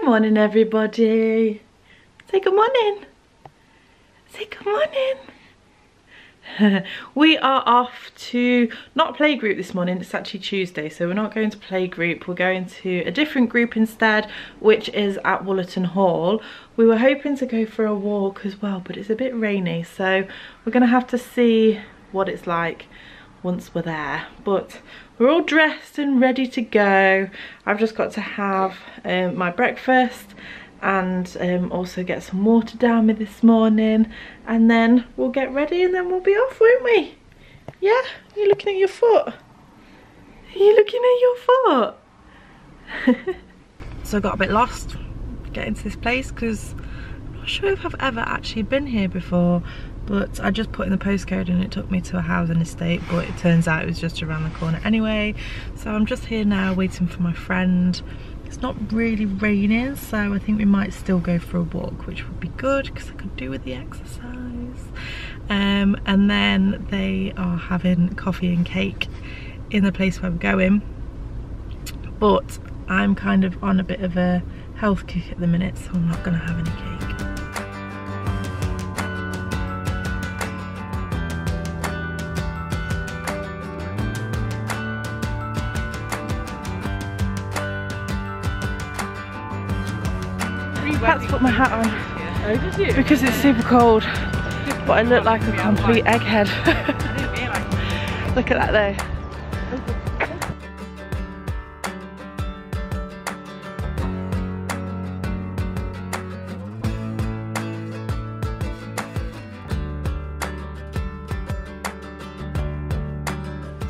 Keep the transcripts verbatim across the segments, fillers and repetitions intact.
Good morning, everybody. Say good morning. Say good morning. We are off to not playgroup this morning. It's actually Tuesday, so we're not going to playgroup. We're going to a different group instead, which is at Wollaton Hall. We were hoping to go for a walk as well, but it's a bit rainy, so we're going to have to see what it's like once we're there. But we're all dressed and ready to go. I've just got to have um, my breakfast and um, also get some water down me this morning, and then we'll get ready and then we'll be off, won't we? Yeah? Are you looking at your foot? Are you looking at your foot? So I got a bit lost getting to this place because I'm not sure if I've ever actually been here before, but I just put in the postcode and it took me to a housing estate, but it turns out it was just around the corner anyway. So I'm just here now waiting for my friend. It's not really raining, so I think we might still go for a walk, which would be good because I could do with the exercise. Um, and then they are having coffee and cake in the place where we're going. But I'm kind of on a bit of a health kick at the minute, so I'm not gonna have any cake. I had to put my hat on. Oh, did you? Because it's super cold, but I look like a complete egghead. Look at that though.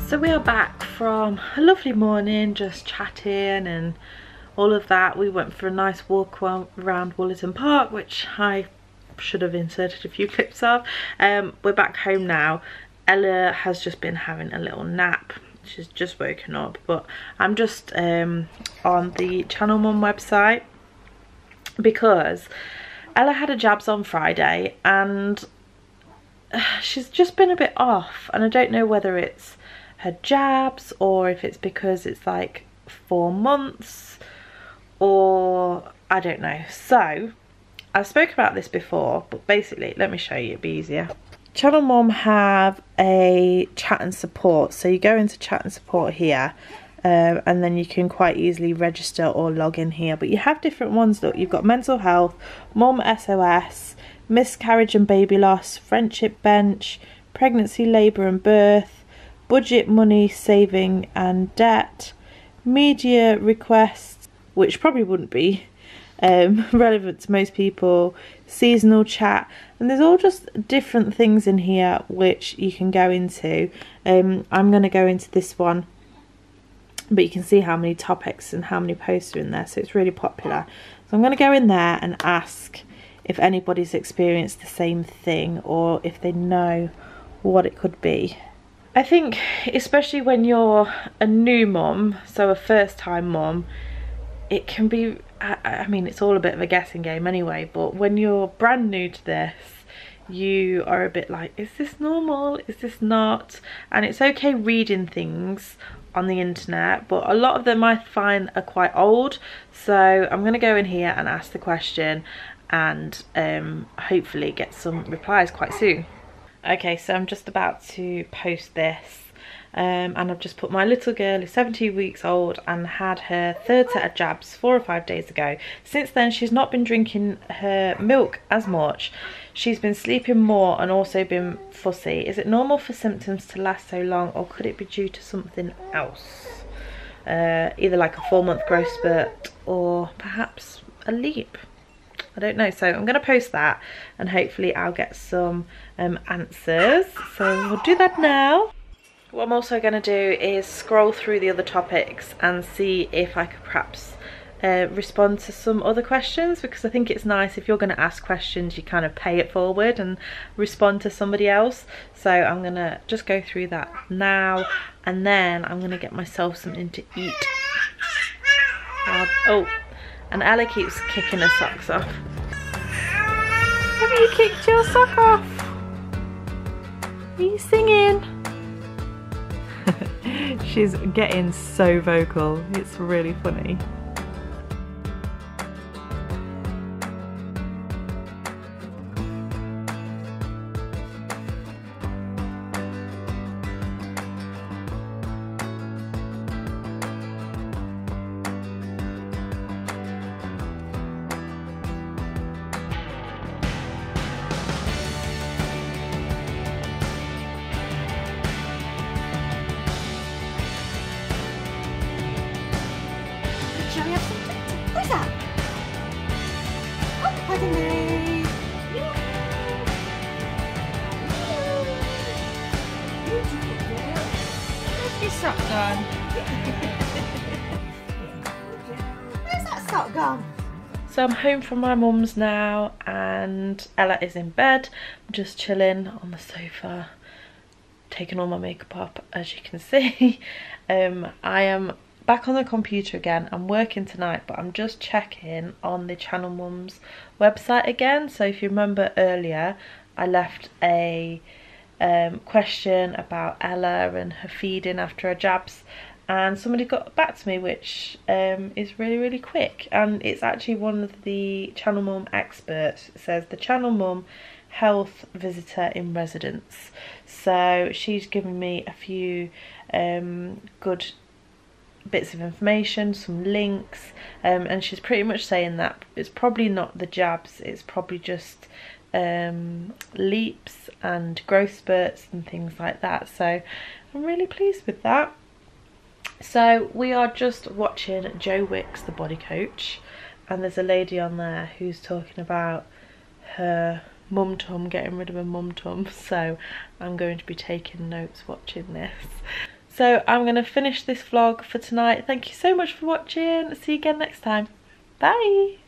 So we are back from a lovely morning, just chatting and all of that. We went for a nice walk around Wollaton Park, which I should have inserted a few clips of. Um, we're back home now. Ella has just been having a little nap. She's just woken up, but I'm just um, on the Channel Mum website because Ella had her jabs on Friday and she's just been a bit off, and I don't know whether it's her jabs or if it's because it's like four months. Or I don't know. So I've spoken about this before, but basically, let me show you, it'd be easier. Channel Mum have a chat and support, so you go into chat and support here, um, and then you can quite easily register or log in here. But you have different ones. Look, you've got mental health, mum S O S, miscarriage and baby loss, friendship bench, pregnancy, labour and birth, budget, money, saving and debt, media requests, which probably wouldn't be um, relevant to most people, seasonal chat, and there's all just different things in here which you can go into. Um, I'm going to go into this one, but you can see how many topics and how many posts are in there, so it's really popular. So I'm going to go in there and ask if anybody's experienced the same thing or if they know what it could be. I think especially when you're a new mum, so a first time mum, it can be, I, I mean, it's all a bit of a guessing game anyway, but when you're brand new to this, you are a bit like, is this normal? Is this not? And it's okay reading things on the internet, but a lot of them I find are quite old. So I'm going to go in here and ask the question and um, hopefully get some replies quite soon. Okay, so I'm just about to post this. Um, and I've just put my little girl who's seventeen weeks old and had her third set of jabs four or five days ago. Since then she's not been drinking her milk as much. She's been sleeping more and also been fussy. Is it normal for symptoms to last so long, or could it be due to something else? Uh, either like a four month growth spurt or perhaps a leap. I don't know. So I'm going to post that and hopefully I'll get some um, answers. So we'll do that now. What I'm also going to do is scroll through the other topics and see if I could perhaps uh, respond to some other questions, because I think it's nice if you're going to ask questions, you kind of pay it forward and respond to somebody else. So I'm going to just go through that now, and then I'm going to get myself something to eat. Uh, oh, and Ella keeps kicking her socks off. Have you kicked your sock off? Are you singing? She's getting so vocal, it's really funny. Sock gone. Where's that sock gone? So I'm home from my mum's now and Ella is in bed. I'm just chilling on the sofa, taking all my makeup up, as you can see. um, I am back on the computer again. I'm working tonight, but I'm just checking on the Channel Mum's website again. So if you remember earlier, I left a Um, question about Ella and her feeding after her jabs, and somebody got back to me, which um, is really really quick, and it's actually one of the Channel Mum experts. It says the Channel Mum health visitor in residence, so she's given me a few um, good bits of information, some links, um, and she's pretty much saying that it's probably not the jabs, it's probably just um leaps and growth spurts and things like that, so I'm really pleased with that. So we are just watching Jo Wicks, the body coach, and there's a lady on there who's talking about her mum tum, getting rid of her mum tum, so I'm going to be taking notes watching this. So I'm going to finish this vlog for tonight. Thank you so much for watching, see you again next time, bye.